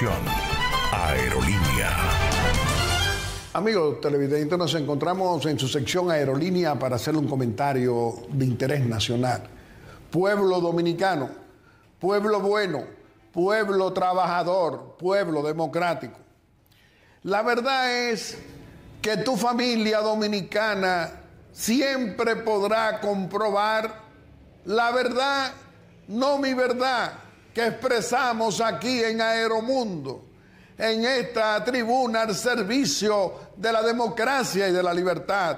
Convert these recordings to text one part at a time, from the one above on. Producción Aerolínea. Amigos televidentes, nos encontramos en su sección Aerolínea para hacer un comentario de interés nacional. Pueblo dominicano, pueblo bueno, pueblo trabajador, pueblo democrático. La verdad es que tu familia dominicana siempre podrá comprobar la verdad, no mi verdad, que expresamos aquí en Aeromundo, en esta tribuna al servicio de la democracia y de la libertad,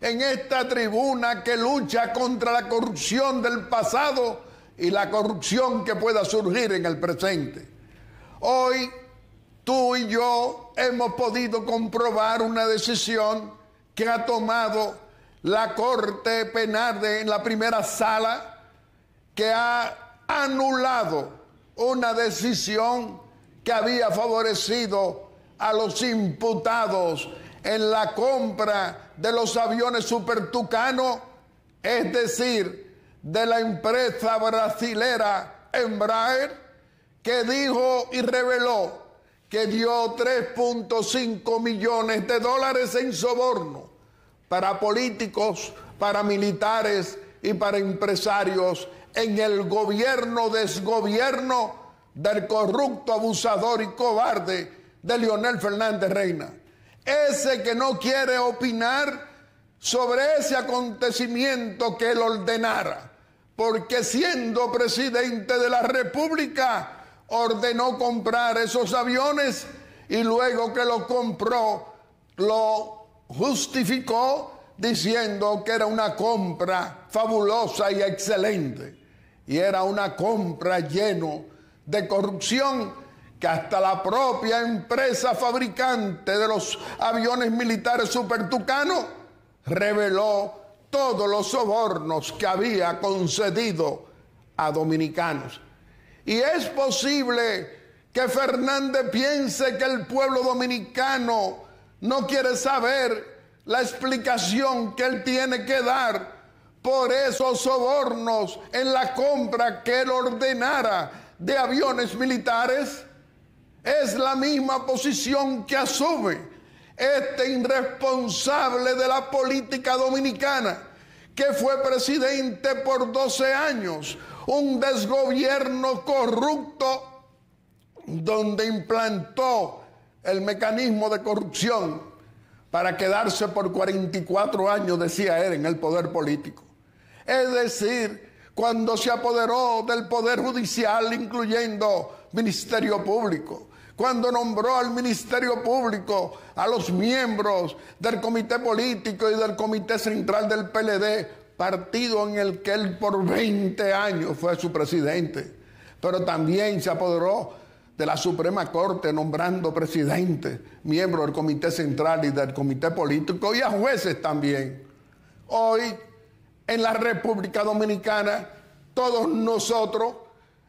en esta tribuna que lucha contra la corrupción del pasado y la corrupción que pueda surgir en el presente. Hoy tú y yo hemos podido comprobar una decisión que ha tomado la Corte Penal en la primera sala, que ha anulado una decisión que había favorecido a los imputados en la compra de los aviones Super Tucano, es decir, de la empresa brasilera Embraer, que dijo y reveló que dio $3.5 millones en soborno para políticos, para militares y para empresarios en el gobierno desgobierno del corrupto, abusador y cobarde de Leonel Fernández Reina. Ese que no quiere opinar sobre ese acontecimiento que él ordenara, porque siendo presidente de la República ordenó comprar esos aviones y luego que lo compró lo justificó diciendo que era una compra fabulosa y excelente. Y era una compra llena de corrupción, que hasta la propia empresa fabricante de los aviones militares Super Tucano reveló todos los sobornos que había concedido a dominicanos. Y es posible que Fernández piense que el pueblo dominicano no quiere saber la explicación que él tiene que dar por esos sobornos en la compra que él ordenara de aviones militares. Es la misma posición que asume este irresponsable de la política dominicana, que fue presidente por 12 años, un desgobierno corrupto donde implantó el mecanismo de corrupción para quedarse por 44 años, decía él, en el poder político. Es decir, cuando se apoderó del poder judicial, incluyendo Ministerio Público, cuando nombró al Ministerio Público a los miembros del Comité Político y del Comité Central del PLD, partido en el que él por 20 años fue su presidente, pero también se apoderó de la Suprema Corte, nombrando presidente, miembro del Comité Central y del Comité Político, y a jueces también. Hoy, en la República Dominicana, todos nosotros,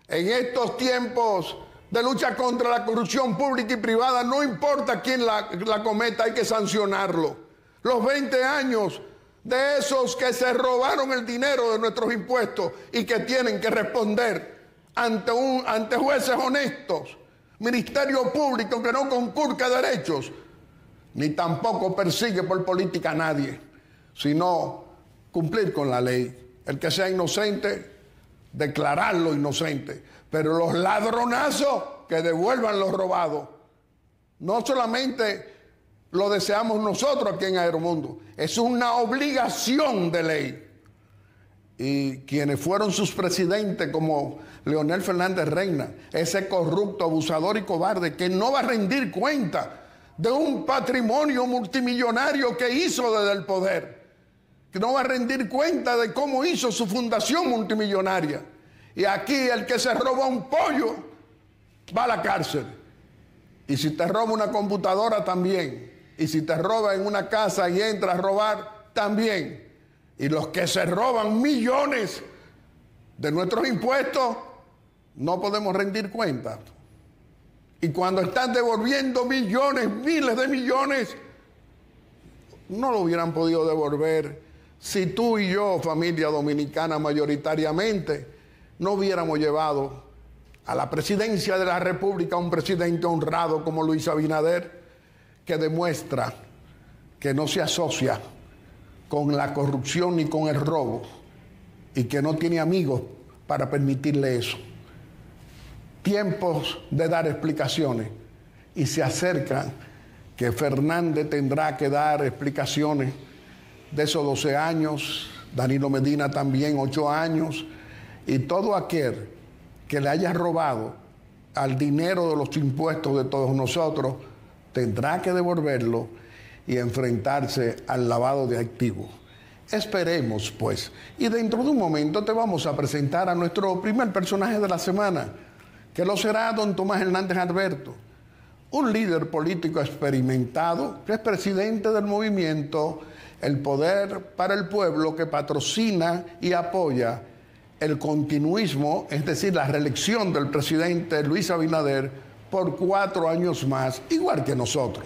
en estos tiempos de lucha contra la corrupción pública y privada, no importa quién la cometa, hay que sancionarlo. Los 20 años de esos que se robaron el dinero de nuestros impuestos y que tienen que responder ante jueces honestos, Ministerio Público que no conculca derechos, ni tampoco persigue por política a nadie, sino cumplir con la ley. El que sea inocente, declararlo inocente. Pero los ladronazos, que devuelvan los robados. No solamente lo deseamos nosotros aquí en Aeromundo, es una obligación de ley. Y quienes fueron sus presidentes, como Leonel Fernández Reina, ese corrupto, abusador y cobarde, que no va a rendir cuenta de un patrimonio multimillonario que hizo desde el poder, que no va a rendir cuenta de cómo hizo su fundación multimillonaria. Y aquí el que se roba un pollo va a la cárcel. Y si te roba una computadora también. Y si te roba en una casa y entra a robar también. Y los que se roban millones de nuestros impuestos, no podemos rendir cuenta. Y cuando están devolviendo millones, miles de millones, no lo hubieran podido devolver si tú y yo, familia dominicana mayoritariamente, no hubiéramos llevado a la presidencia de la República un presidente honrado como Luis Abinader, que demuestra que no se asocia con la corrupción ni con el robo y que no tiene amigos para permitirle eso. Tiempos de dar explicaciones, y se acercan que Fernández tendrá que dar explicaciones de esos 12 años, Danilo Medina también 8 años, y todo aquel que le haya robado al dinero de los impuestos de todos nosotros tendrá que devolverlo y enfrentarse al lavado de activos. Esperemos, pues, y dentro de un momento te vamos a presentar a nuestro primer personaje de la semana, que lo será don Tomás Hernández Alberto, un líder político experimentado que es presidente del movimiento El Poder para el Pueblo, que patrocina y apoya el continuismo, es decir, la reelección del presidente Luis Abinader por 4 años más, igual que nosotros.